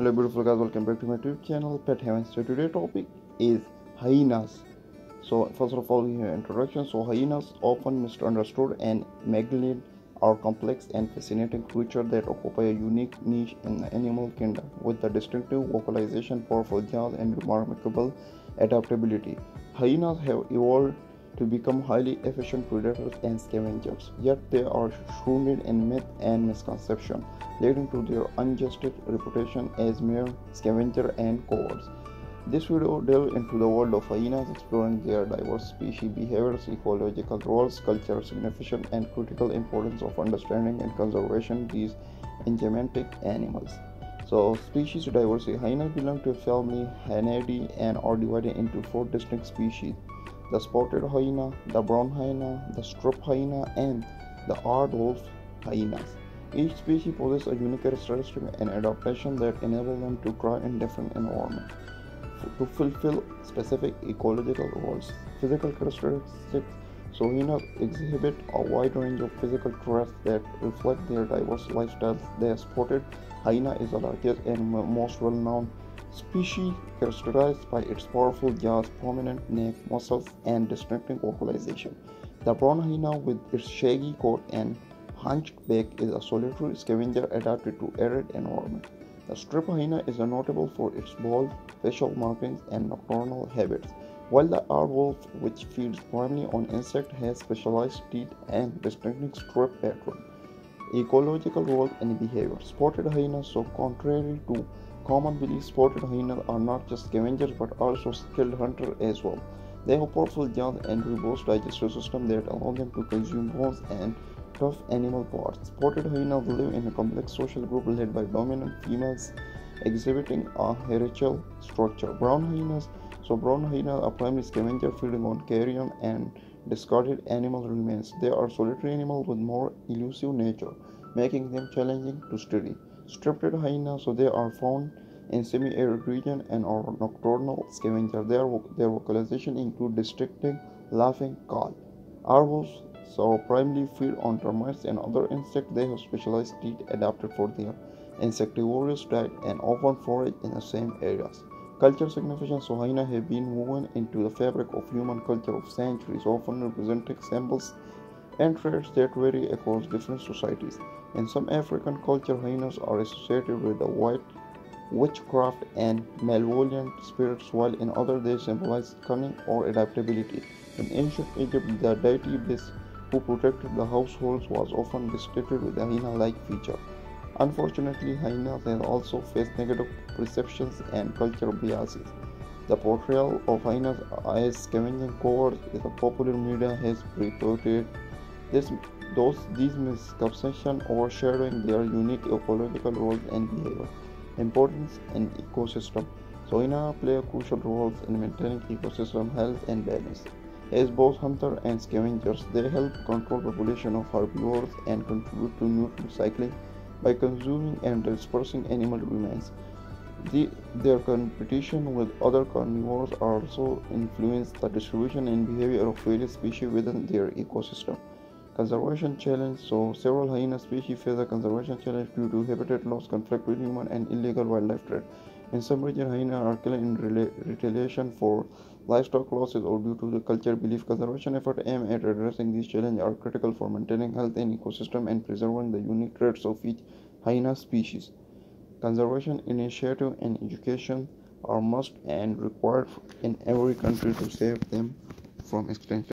Hello beautiful guys, welcome back to my YouTube channel Pet Heaven. So today's topic is hyenas. So first of all, here introduction. So hyenas, often misunderstood and malignant, are complex and fascinating creatures that occupy a unique niche in the animal kingdom with the distinctive vocalization, powerful jaws, and remarkable adaptability. Hyenas have evolved to become highly efficient predators and scavengers, yet they are shrouded in myth and misconception, leading to their unjustified reputation as mere scavengers and cowards. This video delves into the world of hyenas, exploring their diverse species, behaviors, ecological roles, cultural significance, and critical importance of understanding and conservation these enigmatic animals. So, species diversity. Hyenas belong to a family Hyaenidae and are divided into four distinct species: the spotted hyena, the brown hyena, the striped hyena, and the aardwolf hyenas. Each species possesses a unique characteristic and adaptation that enable them to thrive in different environments, to fulfill specific ecological roles. Physical characteristics. So hyenas exhibit a wide range of physical traits that reflect their diverse lifestyles. The spotted hyena is the largest and most well-known species, characterized by its powerful jaws, prominent neck muscles, and distinctive vocalization. The brown hyena, with its shaggy coat and hunched back, is a solitary scavenger adapted to arid environment. The striped hyena is notable for its bold facial markings and nocturnal habits, while the aardwolf, which feeds primarily on insects, has specialized teeth and distinctive strip pattern. Ecological role and behavior. Spotted hyenas. So contrary to common belief, spotted hyenas are not just scavengers but also skilled hunters as well. They have powerful jaws and robust digestive system that allow them to consume bones and tough animal parts. Spotted hyenas live in a complex social group led by dominant females, exhibiting a hierarchical structure. Brown hyenas. So brown hyenas are primarily scavengers, feeding on carrion and discarded animal remains. They are solitary animals with more elusive nature, making them challenging to study. Striped hyenas, so they are found in semi-arid region and are nocturnal scavengers. Their vocalization include distinctive laughing call. Aardwolves, so primarily feed on termites and other insects. They have specialized teeth adapted for their insectivorous diet and often forage in the same areas. Cultural significance. So hyenas have been woven into the fabric of human culture of centuries, often representing symbols and traits that vary across different societies. In some African culture, hyenas are associated with the white witchcraft and malevolent spirits, while in others they symbolize cunning or adaptability. In ancient Egypt, the deity Bes, who protected the households, was often depicted with a hyena-like feature. Unfortunately, hyenas have also faced negative perceptions and cultural biases. The portrayal of hyenas as scavenging cowards in the popular media has perpetuated these misconceptions, overshadowing their unique ecological roles and behavior. Importance in ecosystem. So hyenas play a crucial role in maintaining ecosystem health and balance. As both hunters and scavengers, they help control population of herbivores and contribute to nutrient cycling by consuming and dispersing animal remains. Their competition with other carnivores also influences the distribution and behavior of various species within their ecosystem. Conservation challenge. So several hyena species face a conservation challenge due to habitat loss, conflict with human, and illegal wildlife trade. In some regions, hyenas are killed in retaliation for livestock losses or due to the cultural belief. Conservation efforts aimed at addressing these challenges are critical for maintaining health and ecosystem and preserving the unique traits of each hyena species. Conservation initiative and education are must and required in every country to save them from extinction.